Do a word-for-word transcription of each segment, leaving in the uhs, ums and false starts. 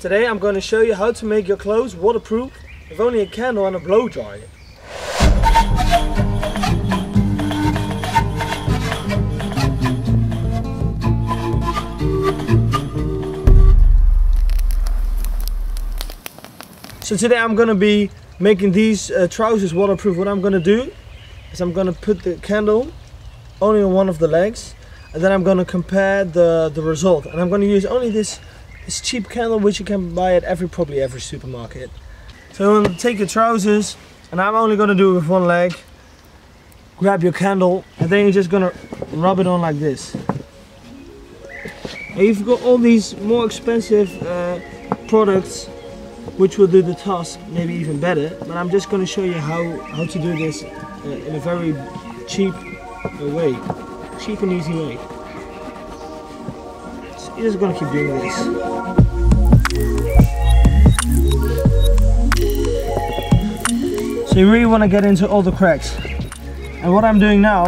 Today I'm going to show you how to make your clothes waterproof with only a candle and a blow dryer. So today I'm going to be making these uh, trousers waterproof. What I'm going to do is I'm going to put the candle only on one of the legs, and then I'm going to compare the, the result. And I'm going to use only this This cheap candle, which you can buy at every probably every supermarket. So I'm going to take your trousers, and I'm only going to do it with one leg. Grab your candle, and then you're just going to rub it on like this. And you've got all these more expensive uh, products which will do the task maybe even better, but I'm just going to show you how, how to do this uh, in a very cheap uh, way, cheap and easy way. You're just going to keep doing this. So you really want to get into all the cracks. And what I'm doing now,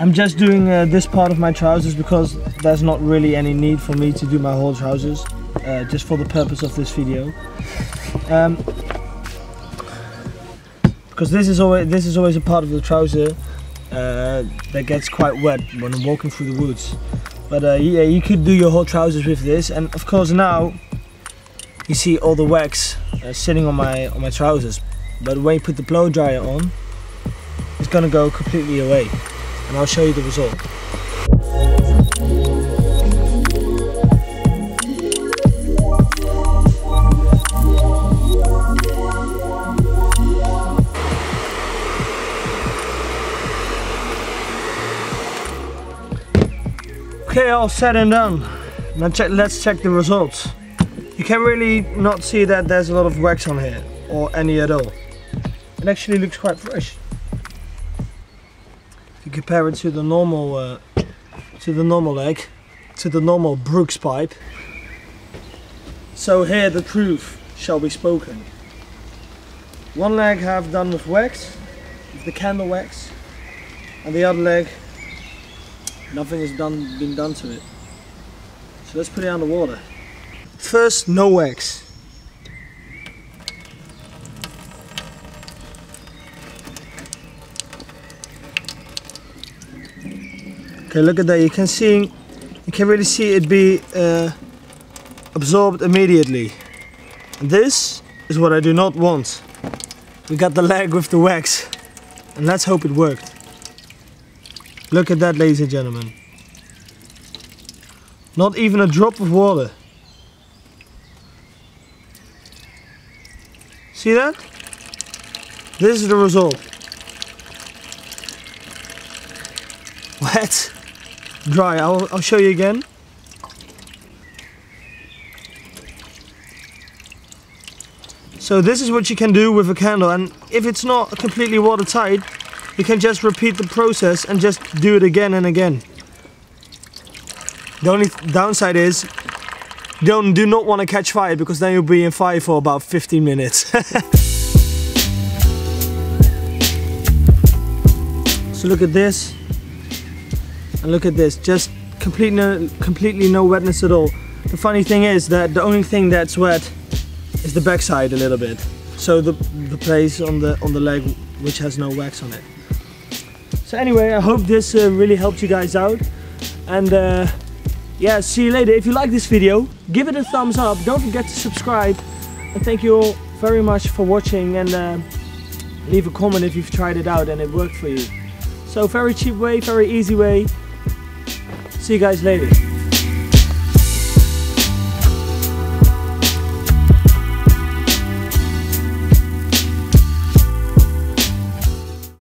I'm just doing uh, this part of my trousers because there's not really any need for me to do my whole trousers, uh, just for the purpose of this video. Um, because this is always this is always a part of the trouser uh, that gets quite wet when I'm walking through the woods. But uh, yeah, you could do your whole trousers with this, and of course now you see all the wax uh, sitting on my on my trousers. But when you put the blow dryer on, it's gonna go completely away, and I'll show you the result. Okay, all said and done. Now check, let's check the results. You can really not see that there's a lot of wax on here, or any at all. It actually looks quite fresh. If you compare it to the normal, uh, to the normal leg, to the normal Brooks pipe. So here the truth shall be spoken. One leg I've done with wax, with the candle wax, and the other leg, nothing has done, been done to it. So let's put it under water. First, no wax. Okay, look at that. You can see, you can really see it be uh, absorbed immediately. And this is what I do not want. We got the leg with the wax, and let's hope it worked. Look at that, ladies and gentlemen. Not even a drop of water. See that? This is the result. Wet, dry. I'll, I'll show you again. So this is what you can do with a candle, and if it's not completely watertight, you can just repeat the process and just do it again and again. The only downside is, don't do not want to catch fire, because then you'll be in fire for about fifteen minutes. So look at this, and look at this. Just complete no, completely no wetness at all. The funny thing is that the only thing that's wet is the backside a little bit. So the the place on the on the leg which has no wax on it. So anyway, I hope this uh, really helped you guys out, and uh, yeah, see you later. If you like this video, give it a thumbs up, don't forget to subscribe, and thank you all very much for watching, and uh, leave a comment if you've tried it out and it worked for you. So very cheap way, very easy way. See you guys later.